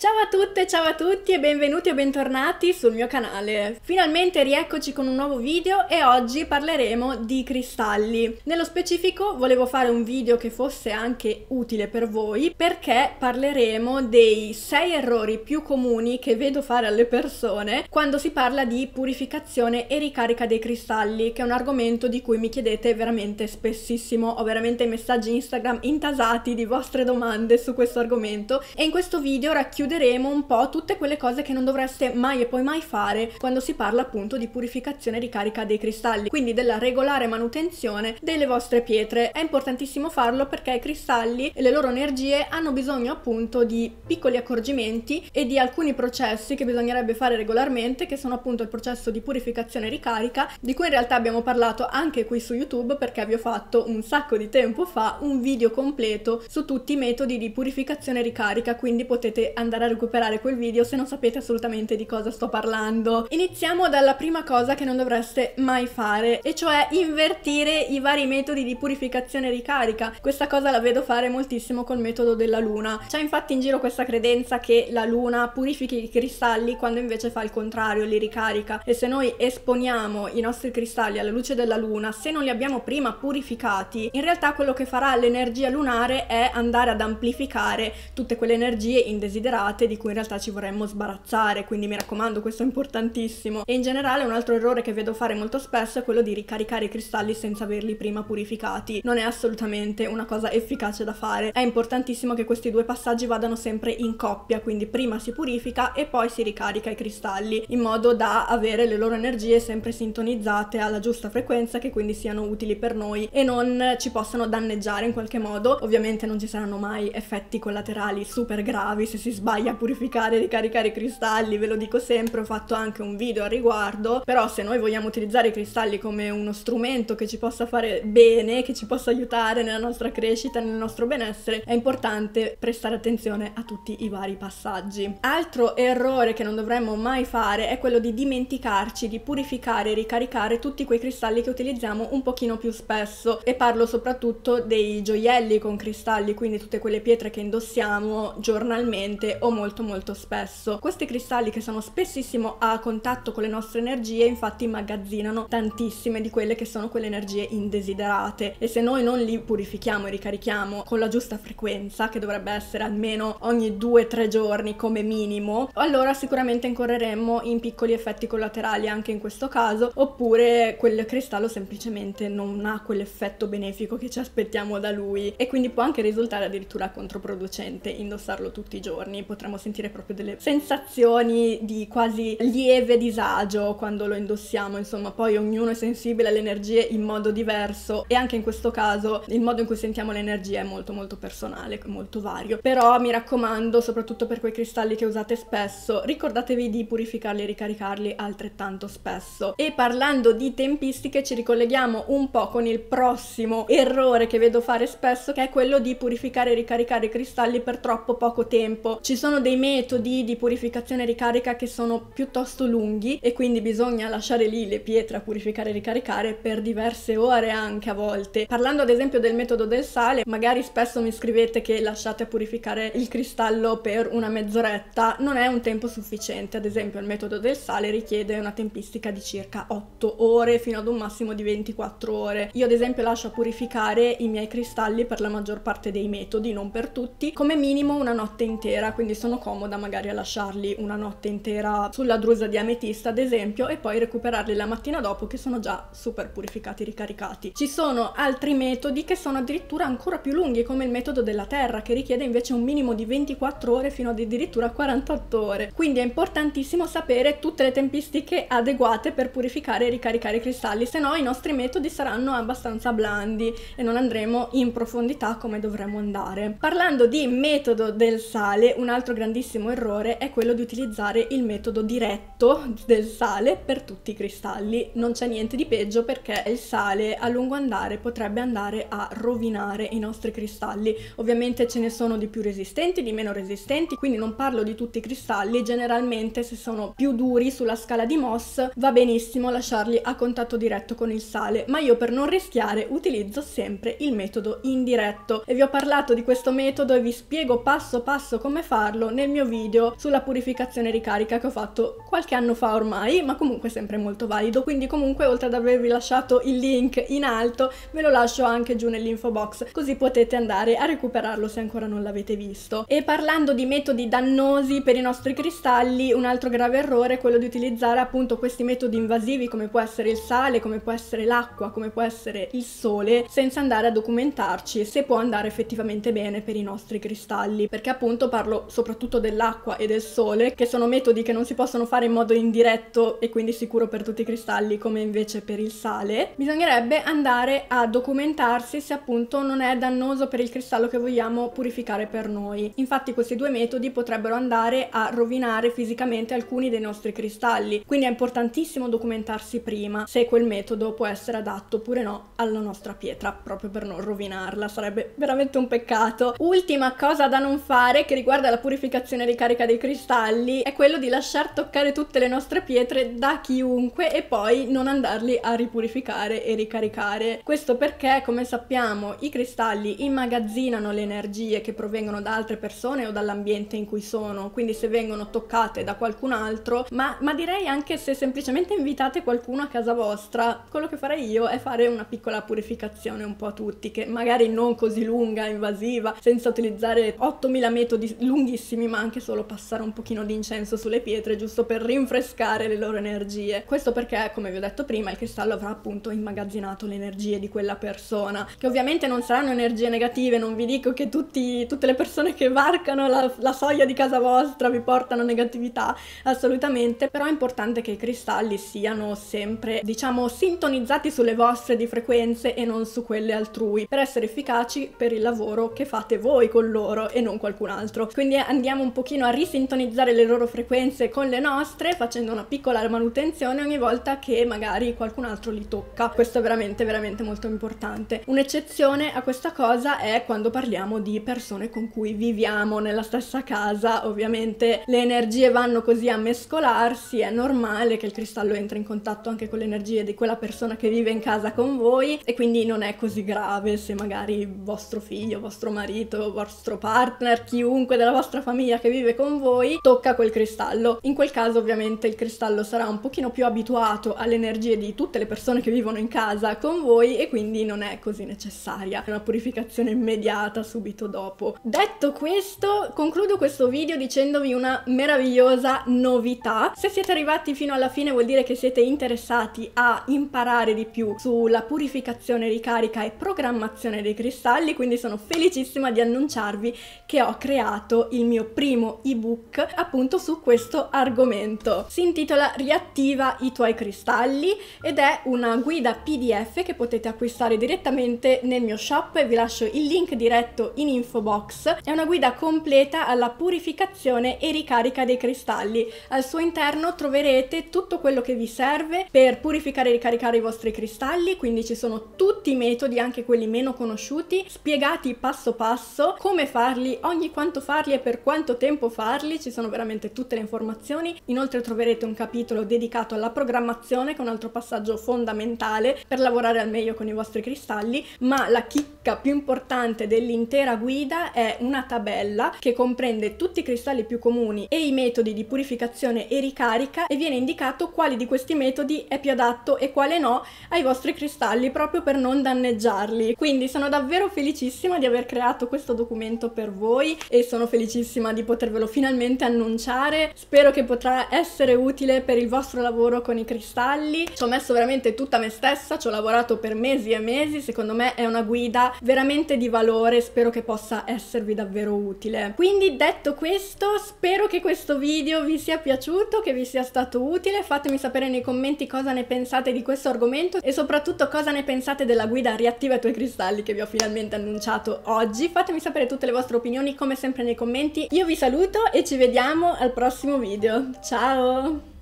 Ciao a tutte, ciao a tutti e benvenuti o bentornati sul mio canale. Finalmente rieccoci con un nuovo video e oggi parleremo di cristalli. Nello specifico volevo fare un video che fosse anche utile per voi perché parleremo dei 6 errori più comuni che vedo fare alle persone quando si parla di purificazione e ricarica dei cristalli, che è un argomento di cui mi chiedete veramente spessissimo. Ho veramente messaggi Instagram intasati di vostre domande su questo argomento e in questo video racchiuderemo un po' tutte quelle cose che non dovreste mai e poi mai fare quando si parla appunto di purificazione e ricarica dei cristalli, quindi della regolare manutenzione delle vostre pietre. È importantissimo farlo perché i cristalli e le loro energie hanno bisogno appunto di piccoli accorgimenti e di alcuni processi che bisognerebbe fare regolarmente, che sono appunto il processo di purificazione e ricarica, di cui in realtà abbiamo parlato anche qui su YouTube perché vi ho fatto un sacco di tempo fa un video completo su tutti i metodi di purificazione e ricarica, quindi potete andare a recuperare quel video se non sapete assolutamente di cosa sto parlando. Iniziamo dalla prima cosa che non dovreste mai fare, e cioè invertire i vari metodi di purificazione e ricarica. Questa cosa la vedo fare moltissimo col metodo della luna. C'è infatti in giro questa credenza che la luna purifichi i cristalli quando invece fa il contrario, li ricarica, e se noi esponiamo i nostri cristalli alla luce della luna, se non li abbiamo prima purificati, in realtà quello che farà l'energia lunare è andare ad amplificare tutte quelle energie indesiderate di cui in realtà ci vorremmo sbarazzare, quindi mi raccomando, questo è importantissimo. E in generale un altro errore che vedo fare molto spesso è quello di ricaricare i cristalli senza averli prima purificati. Non è assolutamente una cosa efficace da fare. È importantissimo che questi due passaggi vadano sempre in coppia, quindi prima si purifica e poi si ricarica i cristalli, in modo da avere le loro energie sempre sintonizzate alla giusta frequenza, che quindi siano utili per noi e non ci possano danneggiare in qualche modo. Ovviamente non ci saranno mai effetti collaterali super gravi se si sbaglia a purificare e ricaricare i cristalli, ve lo dico sempre, ho fatto anche un video a riguardo. Però se noi vogliamo utilizzare i cristalli come uno strumento che ci possa fare bene, che ci possa aiutare nella nostra crescita, nel nostro benessere, è importante prestare attenzione a tutti i vari passaggi. Altro errore che non dovremmo mai fare è quello di dimenticarci di purificare e ricaricare tutti quei cristalli che utilizziamo un pochino più spesso, e parlo soprattutto dei gioielli con cristalli, quindi tutte quelle pietre che indossiamo giornalmente o molto spesso. Questi cristalli, che sono spessissimo a contatto con le nostre energie, infatti immagazzinano tantissime di quelle che sono quelle energie indesiderate, e se noi non li purifichiamo e ricarichiamo con la giusta frequenza, che dovrebbe essere almeno ogni 2-3 giorni come minimo, allora sicuramente incorreremmo in piccoli effetti collaterali anche in questo caso, oppure quel cristallo semplicemente non ha quell'effetto benefico che ci aspettiamo da lui, e quindi può anche risultare addirittura controproducente indossarlo tutti i giorni. Potremmo sentire proprio delle sensazioni di quasi lieve disagio quando lo indossiamo. Insomma, poi ognuno è sensibile alle energie in modo diverso, e anche in questo caso il modo in cui sentiamo l'energia è molto personale, molto vario. Però mi raccomando, soprattutto per quei cristalli che usate spesso, ricordatevi di purificarli e ricaricarli altrettanto spesso. E parlando di tempistiche, ci ricolleghiamo un po' con il prossimo errore che vedo fare spesso, che è quello di purificare e ricaricare i cristalli per troppo poco tempo. Ci sono dei metodi di purificazione e ricarica che sono piuttosto lunghi, e quindi bisogna lasciare lì le pietre a purificare e ricaricare per diverse ore anche a volte. Parlando ad esempio del metodo del sale, magari spesso mi scrivete che lasciate a purificare il cristallo per una mezz'oretta. Non è un tempo sufficiente. Ad esempio il metodo del sale richiede una tempistica di circa 8 ore fino ad un massimo di 24 ore. Io ad esempio lascio a purificare i miei cristalli, per la maggior parte dei metodi, non per tutti, come minimo una notte intera, quindi sono comoda magari a lasciarli una notte intera sulla drusa di ametista ad esempio, e poi recuperarli la mattina dopo che sono già super purificati e ricaricati. Ci sono altri metodi che sono addirittura ancora più lunghi, come il metodo della terra, che richiede invece un minimo di 24 ore fino ad addirittura 48 ore. Quindi è importantissimo sapere tutte le tempistiche adeguate per purificare e ricaricare i cristalli, se no i nostri metodi saranno abbastanza blandi e non andremo in profondità come dovremmo andare. Parlando di metodo del sale, un altro grandissimo errore è quello di utilizzare il metodo diretto del sale per tutti i cristalli. Non c'è niente di peggio, perché il sale a lungo andare potrebbe andare a rovinare i nostri cristalli. Ovviamente ce ne sono di più resistenti, di meno resistenti, quindi non parlo di tutti i cristalli. Generalmente se sono più duri sulla scala di Mohs va benissimo lasciarli a contatto diretto con il sale, ma io per non rischiare utilizzo sempre il metodo indiretto, e vi ho parlato di questo metodo e vi spiego passo passo come farlo farlo nel mio video sulla purificazione ricarica che ho fatto qualche anno fa ormai, ma comunque sempre molto valido. Quindi comunque, oltre ad avervi lasciato il link in alto, ve lo lascio anche giù nell'info box, così potete andare a recuperarlo se ancora non l'avete visto. E parlando di metodi dannosi per i nostri cristalli, un altro grave errore è quello di utilizzare appunto questi metodi invasivi, come può essere il sale, come può essere l'acqua, come può essere il sole, senza andare a documentarci se può andare effettivamente bene per i nostri cristalli, perché appunto parlo soprattutto dell'acqua e del sole, che sono metodi che non si possono fare in modo indiretto e quindi sicuro per tutti i cristalli, come invece per il sale. Bisognerebbe andare a documentarsi se appunto non è dannoso per il cristallo che vogliamo purificare per noi. Infatti questi due metodi potrebbero andare a rovinare fisicamente alcuni dei nostri cristalli, quindi è importantissimo documentarsi prima se quel metodo può essere adatto oppure no alla nostra pietra, proprio per non rovinarla, sarebbe veramente un peccato. Ultima cosa da non fare che riguarda la purificazione ricarica dei cristalli è quello di lasciar toccare tutte le nostre pietre da chiunque e poi non andarli a ripurificare e ricaricare. Questo perché, come sappiamo, i cristalli immagazzinano le energie che provengono da altre persone o dall'ambiente in cui sono, quindi se vengono toccate da qualcun altro, ma direi anche se semplicemente invitate qualcuno a casa vostra, quello che farei io è fare una piccola purificazione un po' a tutti, che magari non così lunga, invasiva, senza utilizzare 8000 metodi lunghissimi, ma anche solo passare un pochino di incenso sulle pietre giusto per rinfrescare le loro energie. Questo perché, come vi ho detto prima, il cristallo avrà appunto immagazzinato le energie di quella persona, che ovviamente non saranno energie negative. Non vi dico che tutte le persone che varcano la soglia di casa vostra vi portano negatività, assolutamente, però è importante che i cristalli siano sempre, diciamo, sintonizzati sulle vostre di frequenze e non su quelle altrui, per essere efficaci per il lavoro che fate voi con loro e non qualcun altro. Quindi andiamo un pochino a risintonizzare le loro frequenze con le nostre, facendo una piccola manutenzione ogni volta che magari qualcun altro li tocca. Questo è veramente veramente molto importante. Un'eccezione a questa cosa è quando parliamo di persone con cui viviamo nella stessa casa. Ovviamente le energie vanno così a mescolarsi, è normale che il cristallo entri in contatto anche con le energie di quella persona che vive in casa con voi, e quindi non è così grave se magari vostro figlio, vostro marito, vostro partner, chiunque della vostra famiglia che vive con voi tocca quel cristallo. In quel caso ovviamente il cristallo sarà un pochino più abituato alle energie di tutte le persone che vivono in casa con voi e quindi non è così necessaria una purificazione immediata subito dopo. Detto questo, concludo questo video dicendovi una meravigliosa novità. Se siete arrivati fino alla fine vuol dire che siete interessati a imparare di più sulla purificazione, ricarica e programmazione dei cristalli, quindi sono felicissima di annunciarvi che ho creato il mio primo ebook appunto su questo argomento. Si intitola Riattiva i tuoi cristalli ed è una guida PDF che potete acquistare direttamente nel mio shop, vi lascio il link diretto in info box. È una guida completa alla purificazione e ricarica dei cristalli. Al suo interno troverete tutto quello che vi serve per purificare e ricaricare i vostri cristalli, quindi ci sono tutti i metodi, anche quelli meno conosciuti, spiegati passo passo, come farli, ogni quanto farli e per quanto tempo farli, ci sono veramente tutte le informazioni. Inoltre troverete un capitolo dedicato alla programmazione, che è un altro passaggio fondamentale per lavorare al meglio con i vostri cristalli, ma la chicca più importante dell'intera guida è una tabella che comprende tutti i cristalli più comuni e i metodi di purificazione e ricarica, e viene indicato quali di questi metodi è più adatto e quale no ai vostri cristalli, proprio per non danneggiarli. Quindi sono davvero felicissima di aver creato questo documento per voi e sono felicissima di potervelo finalmente annunciare. Spero che potrà essere utile per il vostro lavoro con i cristalli. Ci ho messo veramente tutta me stessa, ci ho lavorato per mesi e mesi, secondo me è una guida veramente di valore, spero che possa esservi davvero utile. Quindi detto questo, spero che questo video vi sia piaciuto, che vi sia stato utile. Fatemi sapere nei commenti cosa ne pensate di questo argomento e soprattutto cosa ne pensate della guida Riattiva i tuoi cristalli che vi ho finalmente annunciato oggi. Fatemi sapere tutte le vostre opinioni come sempre nei commenti. Io vi saluto e ci vediamo al prossimo video. Ciao!